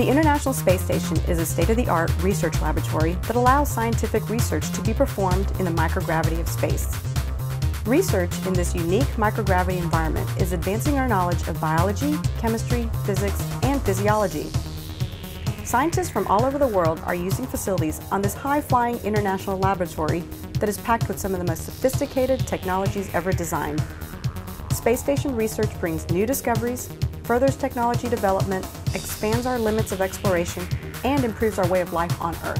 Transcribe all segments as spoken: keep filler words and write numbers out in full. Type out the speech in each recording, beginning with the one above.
The International Space Station is a state-of-the-art research laboratory that allows scientific research to be performed in the microgravity of space. Research in this unique microgravity environment is advancing our knowledge of biology, chemistry, physics, and physiology. Scientists from all over the world are using facilities on this high-flying international laboratory that is packed with some of the most sophisticated technologies ever designed. Space station research brings new discoveries, furthers technology development, expands our limits of exploration, and improves our way of life on Earth.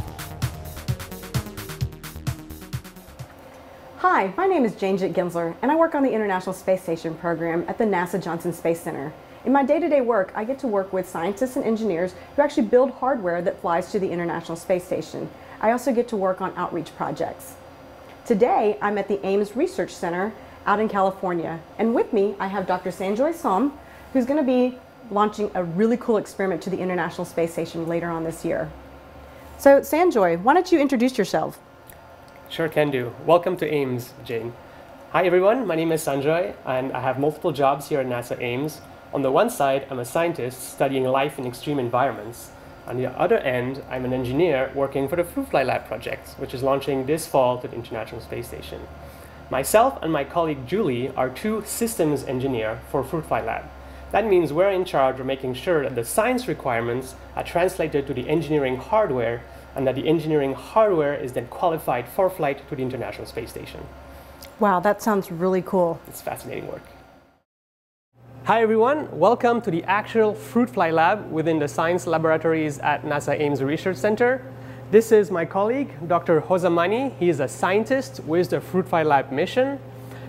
Hi, my name is Jane Jett Gensler, and I work on the International Space Station program at the NASA Johnson Space Center. In my day-to-day work, I get to work with scientists and engineers who actually build hardware that flies to the International Space Station. I also get to work on outreach projects. Today, I'm at the Ames Research Center out in California, and with me, I have Doctor Sanjoy Som, who's going to be launching a really cool experiment to the International Space Station later on this year. So, Sanjoy, why don't you introduce yourself? Sure can do. Welcome to Ames, Jane. Hi everyone, my name is Sanjoy and I have multiple jobs here at NASA Ames. On the one side, I'm a scientist studying life in extreme environments. On the other end, I'm an engineer working for the Fruit Fly Lab project, which is launching this fall to the International Space Station. Myself and my colleague Julie are two systems engineers for Fruit Fly Lab. That means we're in charge of making sure that the science requirements are translated to the engineering hardware and that the engineering hardware is then qualified for flight to the International Space Station. Wow, that sounds really cool. It's fascinating work. Hi everyone, welcome to the actual Fruit Fly Lab within the science laboratories at NASA Ames Research Center. This is my colleague, Doctor Hosamani. He is a scientist with the Fruit Fly Lab mission.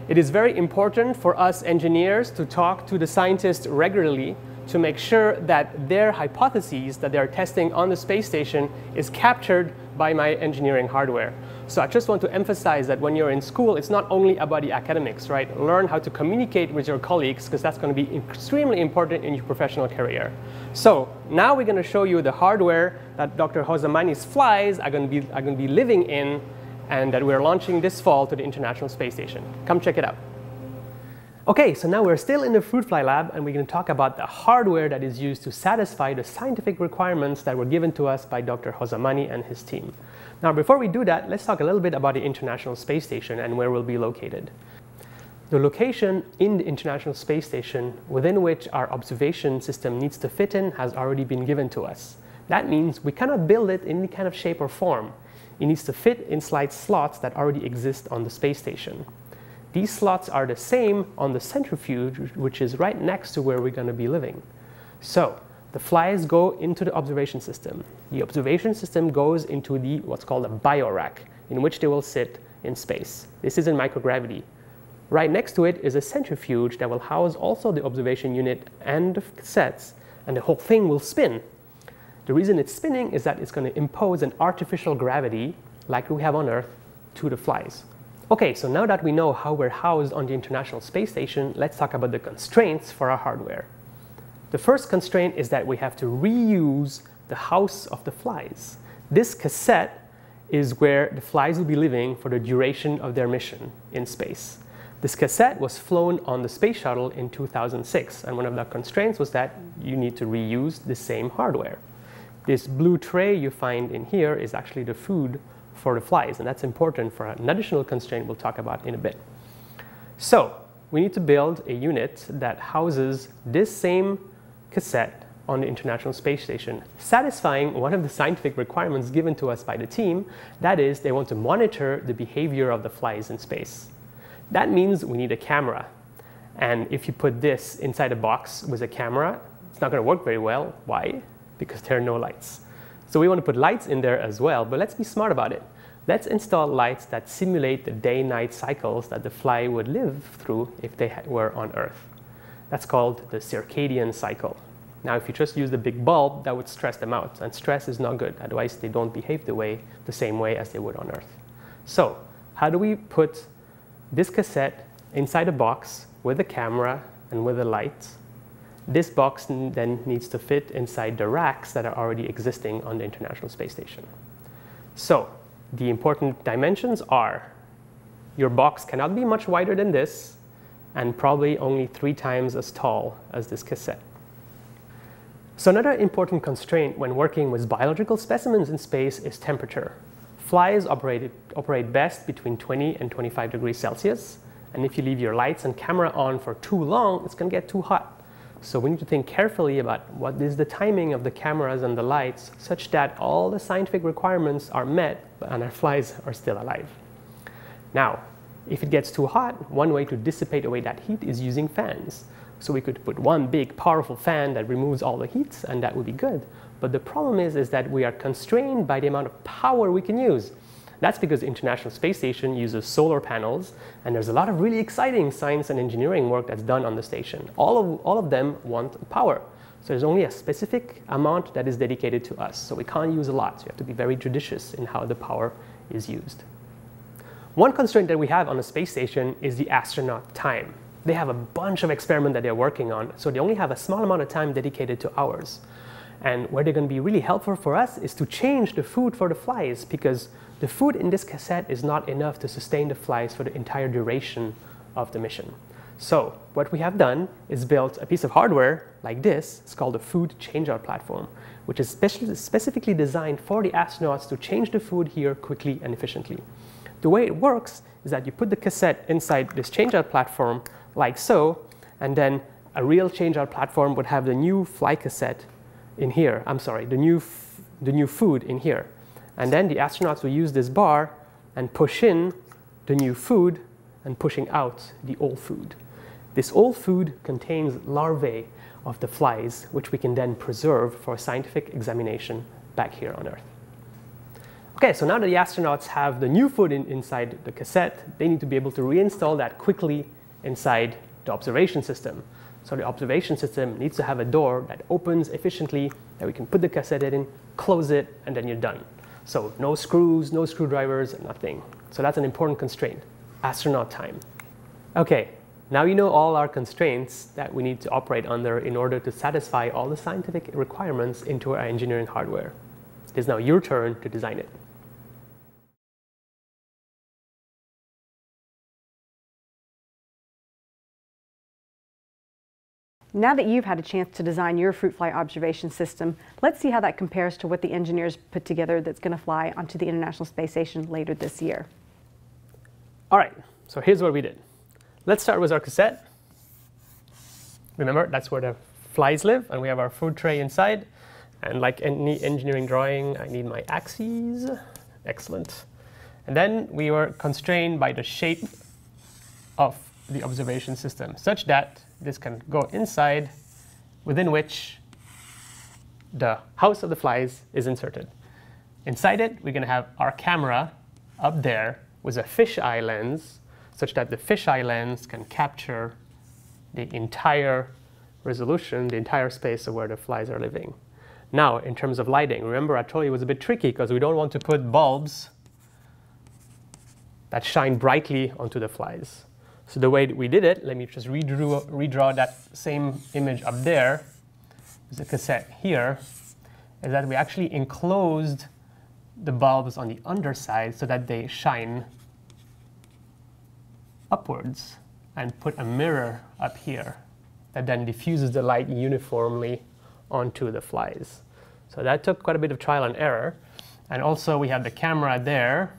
It is very important for us engineers to talk to the scientists regularly to make sure that their hypotheses that they are testing on the space station is captured by my engineering hardware. So I just want to emphasize that when you're in school, it's not only about the academics, right? Learn how to communicate with your colleagues because that's going to be extremely important in your professional career. So now we're going to show you the hardware that Doctor Hosamani's flies are going to be, are going to be living in and that we're launching this fall to the International Space Station. Come check it out. Okay, so now we're still in the Fruit Fly Lab and we're going to talk about the hardware that is used to satisfy the scientific requirements that were given to us by Doctor Hosamani and his team. Now before we do that, let's talk a little bit about the International Space Station and where we'll be located. The location in the International Space Station within which our observation system needs to fit in has already been given to us. That means we cannot build it in any kind of shape or form. It needs to fit inside slots that already exist on the space station. These slots are the same on the centrifuge, which is right next to where we're going to be living. So the flies go into the observation system. The observation system goes into the what's called a bio-rack, in which they will sit in space. This is in microgravity. Right next to it is a centrifuge that will house also the observation unit and the cassettes, and the whole thing will spin. The reason it's spinning is that it's going to impose an artificial gravity, like we have on Earth, to the flies. Okay, so now that we know how we're housed on the International Space Station, let's talk about the constraints for our hardware. The first constraint is that we have to reuse the house of the flies. This cassette is where the flies will be living for the duration of their mission in space. This cassette was flown on the space shuttle in two thousand six, and one of the constraints was that you need to reuse the same hardware. This blue tray you find in here is actually the food for the flies, and that's important for an additional constraint we'll talk about in a bit. So we need to build a unit that houses this same cassette on the International Space Station, satisfying one of the scientific requirements given to us by the team. That is, they want to monitor the behavior of the flies in space. That means we need a camera, and if you put this inside a box with a camera, it's not going to work very well. Why? Because there are no lights. So we want to put lights in there as well, but let's be smart about it. Let's install lights that simulate the day-night cycles that the fly would live through if they were on Earth. That's called the circadian cycle. Now, if you just use the big bulb, that would stress them out, and stress is not good. Otherwise, they don't behave the way, the same way as they would on Earth. So how do we put this cassette inside a box with a camera and with a light? This box then needs to fit inside the racks that are already existing on the International Space Station. So the important dimensions are your box cannot be much wider than this and probably only three times as tall as this cassette. So another important constraint when working with biological specimens in space is temperature. Flies operate, operate best between twenty and twenty-five degrees Celsius, and if you leave your lights and camera on for too long, it's going to get too hot. So we need to think carefully about what is the timing of the cameras and the lights such that all the scientific requirements are met and our flies are still alive. Now, if it gets too hot, one way to dissipate away that heat is using fans. So we could put one big powerful fan that removes all the heat, and that would be good. But the problem is, is that we are constrained by the amount of power we can use. That's because the International Space Station uses solar panels, and there's a lot of really exciting science and engineering work that's done on the station. All of, all of them want power. So there's only a specific amount that is dedicated to us. So we can't use a lot. So we have to be very judicious in how the power is used. One constraint that we have on the space station is the astronaut time. They have a bunch of experiments that they're working on, so they only have a small amount of time dedicated to ours. And where they're going to be really helpful for us is to change the food for the flies, because the food in this cassette is not enough to sustain the flies for the entire duration of the mission. So what we have done is built a piece of hardware like this. It's called the Food Changeout Platform, which is speci- specifically designed for the astronauts to change the food here quickly and efficiently. The way it works is that you put the cassette inside this changeout platform like so, and then a real changeout platform would have the new fly cassette in here, I'm sorry, the new, f the new food in here. And then the astronauts will use this bar and push in the new food and pushing out the old food. This old food contains larvae of the flies, which we can then preserve for scientific examination back here on Earth. Okay, so now that the astronauts have the new food in, inside the cassette, they need to be able to reinstall that quickly inside the observation system. So the observation system needs to have a door that opens efficiently, that we can put the cassette in, close it, and then you're done. So no screws, no screwdrivers, nothing. So that's an important constraint, astronaut time. Okay, now you know all our constraints that we need to operate under in order to satisfy all the scientific requirements into our engineering hardware. It is now your turn to design it. Now that you've had a chance to design your fruit fly observation system, let's see how that compares to what the engineers put together that's going to fly onto the International Space Station later this year. All right, so here's what we did. Let's start with our cassette. Remember, that's where the flies live, and we have our food tray inside. And like any engineering drawing, I need my axes. Excellent. And then we were constrained by the shape of the observation system, such that this can go inside, within which the house of the flies is inserted. Inside it, we're going to have our camera up there with a fisheye lens, such that the fisheye lens can capture the entire resolution, the entire space of where the flies are living. Now, in terms of lighting, remember I told you it was a bit tricky because we don't want to put bulbs that shine brightly onto the flies. So the way that we did it, let me just redraw, redraw that same image up there, with the cassette here, is that we actually enclosed the bulbs on the underside so that they shine upwards, and put a mirror up here that then diffuses the light uniformly onto the flies. So that took quite a bit of trial and error. And also we have the camera there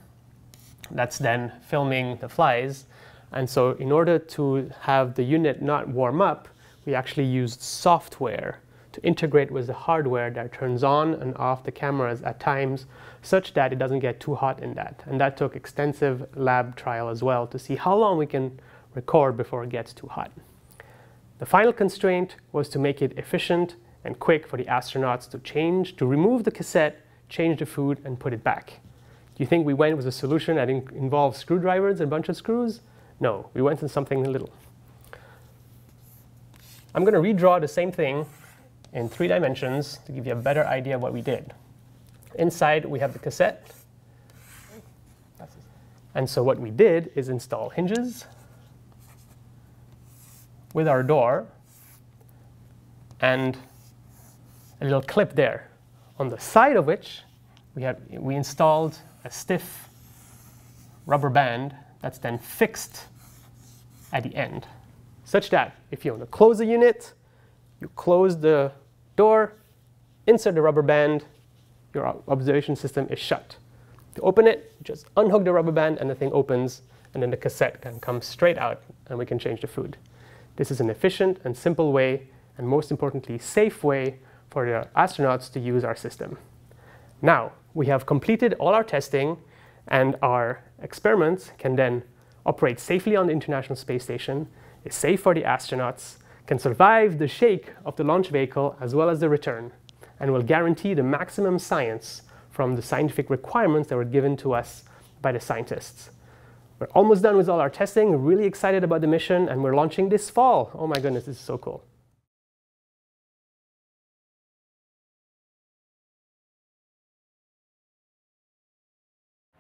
that's then filming the flies. And so in order to have the unit not warm up, we actually used software to integrate with the hardware that turns on and off the cameras at times, such that it doesn't get too hot in that. And that took extensive lab trial as well to see how long we can record before it gets too hot. The final constraint was to make it efficient and quick for the astronauts to change, to remove the cassette, change the food, and put it back. Do you think we went with a solution that in- involves screwdrivers and a bunch of screws? No, we went to something little. I'm going to redraw the same thing in three dimensions to give you a better idea of what we did. Inside, we have the cassette. And so what we did is install hinges with our door and a little clip there, on the side of which we, have, we installed a stiff rubber band that's then fixed at the end, such that if you want to close the unit, you close the door, insert the rubber band, your observation system is shut. To open it, just unhook the rubber band and the thing opens, and then the cassette can come straight out and we can change the food. This is an efficient and simple way, and most importantly, safe way for the astronauts to use our system. Now, we have completed all our testing and our experiments can then operate safely on the International Space Station, is safe for the astronauts, can survive the shake of the launch vehicle as well as the return, and will guarantee the maximum science from the scientific requirements that were given to us by the scientists. We're almost done with all our testing, we're really excited about the mission, and we're launching this fall. Oh my goodness, this is so cool.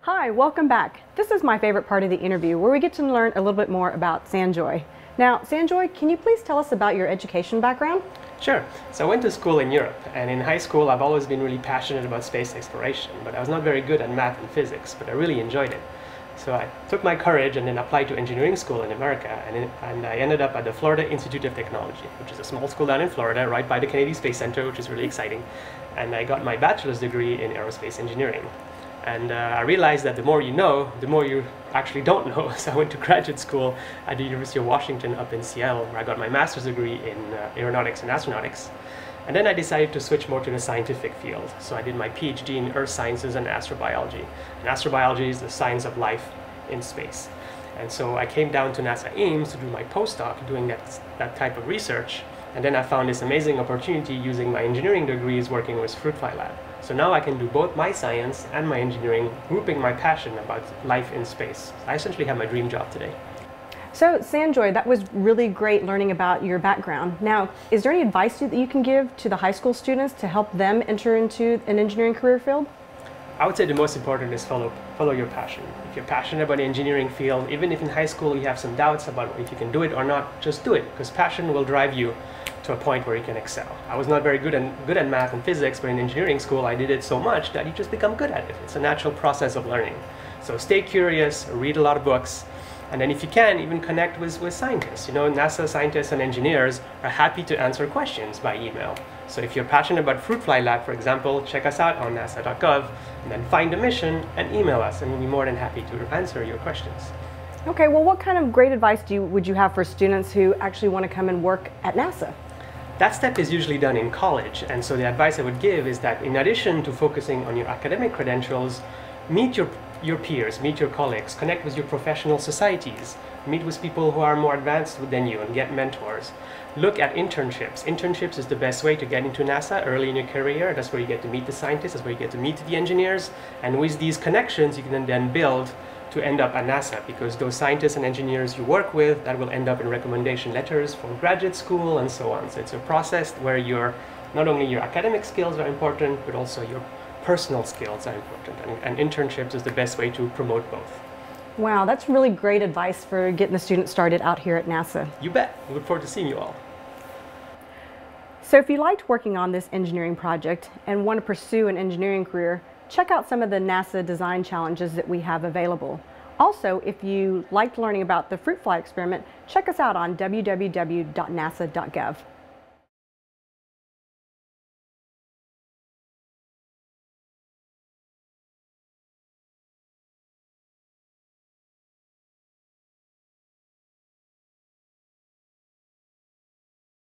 Hi, welcome back. This is my favorite part of the interview, where we get to learn a little bit more about Sanjoy. Now, Sanjoy, can you please tell us about your education background? Sure. So I went to school in Europe, and in high school I've always been really passionate about space exploration, but I was not very good at math and physics, but I really enjoyed it. So I took my courage and then applied to engineering school in America, and, in, and I ended up at the Florida Institute of Technology, which is a small school down in Florida, right by the Kennedy Space Center, which is really exciting. And I got my bachelor's degree in aerospace engineering. And uh, I realized that the more you know, the more you actually don't know. So I went to graduate school at the University of Washington up in Seattle, where I got my master's degree in uh, aeronautics and astronautics. And then I decided to switch more to the scientific field. So I did my PhD in earth sciences and astrobiology. And astrobiology is the science of life in space. And so I came down to NASA Ames to do my postdoc doing that, that type of research. And then I found this amazing opportunity using my engineering degrees working with Fruit Fly Lab. So now I can do both my science and my engineering, grouping my passion about life in space. I essentially have my dream job today. So Sanjoy, that was really great learning about your background. Now, is there any advice that you can give to the high school students to help them enter into an engineering career field? I would say the most important is follow, follow your passion. If you're passionate about the engineering field, even if in high school you have some doubts about if you can do it or not, just do it, because passion will drive you to a point where you can excel. I was not very good at, good at math and physics, but in engineering school I did it so much that you just become good at it. It's a natural process of learning. So stay curious, read a lot of books, and then if you can, even connect with, with scientists. You know, NASA scientists and engineers are happy to answer questions by email. So if you're passionate about Fruit Fly Lab, for example, check us out on nasa dot gov, and then find a mission and email us, and we'll be more than happy to answer your questions. Okay, well, what kind of great advice do you, would you have for students who actually want to come and work at NASA? That step is usually done in college, and so the advice I would give is that in addition to focusing on your academic credentials, meet your, your peers, meet your colleagues, connect with your professional societies, meet with people who are more advanced than you and get mentors. Look at internships. Internships is the best way to get into NASA early in your career. That's where you get to meet the scientists, that's where you get to meet the engineers, and with these connections you can then build to end up at NASA, because those scientists and engineers you work with, that will end up in recommendation letters for graduate school and so on. So it's a process where your, not only your academic skills are important, but also your personal skills are important. And, and internships is the best way to promote both. Wow, that's really great advice for getting the students started out here at NASA. You bet. I look forward to seeing you all. So if you liked working on this engineering project and want to pursue an engineering career, check out some of the NASA design challenges that we have available. Also, if you liked learning about the Fruit Fly experiment, check us out on w w w dot nasa dot gov.